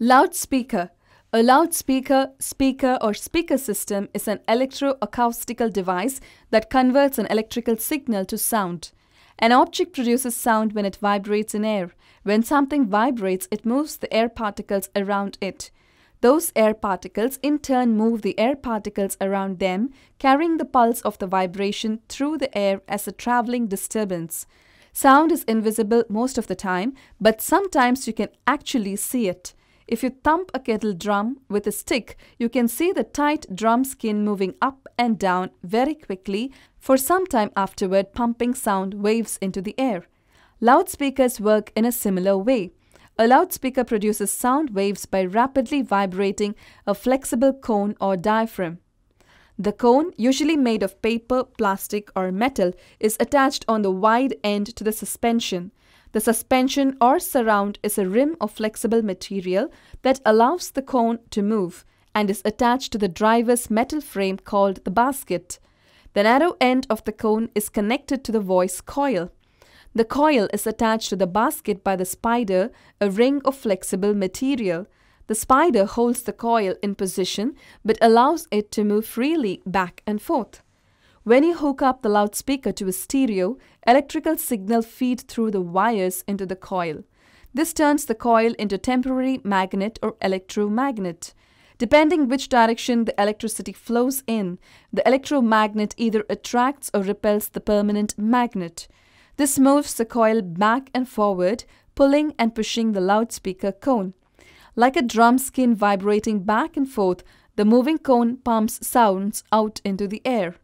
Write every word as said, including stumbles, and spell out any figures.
Loudspeaker. A loudspeaker, speaker or speaker system is an electroacoustical device that converts an electrical signal to sound. An object produces sound when it vibrates in air. When something vibrates, it moves the air particles around it. Those air particles in turn move the air particles around them, carrying the pulse of the vibration through the air as a traveling disturbance. Sound is invisible most of the time, but sometimes you can actually see it. If you thump a kettle drum with a stick, you can see the tight drum skin moving up and down very quickly, for some time afterward pumping sound waves into the air. Loudspeakers work in a similar way. A loudspeaker produces sound waves by rapidly vibrating a flexible cone or diaphragm. The cone, usually made of paper, plastic or metal, is attached on the wide end to the suspension. The suspension or surround is a rim of flexible material that allows the cone to move and is attached to the driver's metal frame called the basket. The narrow end of the cone is connected to the voice coil. The coil is attached to the basket by the spider, a ring of flexible material. The spider holds the coil in position but allows it to move freely back and forth. When you hook up the loudspeaker to a stereo, electrical signals feed through the wires into the coil. This turns the coil into temporary magnet or electromagnet. Depending which direction the electricity flows in, the electromagnet either attracts or repels the permanent magnet. This moves the coil back and forward, pulling and pushing the loudspeaker cone. Like a drum skin vibrating back and forth, the moving cone pumps sounds out into the air.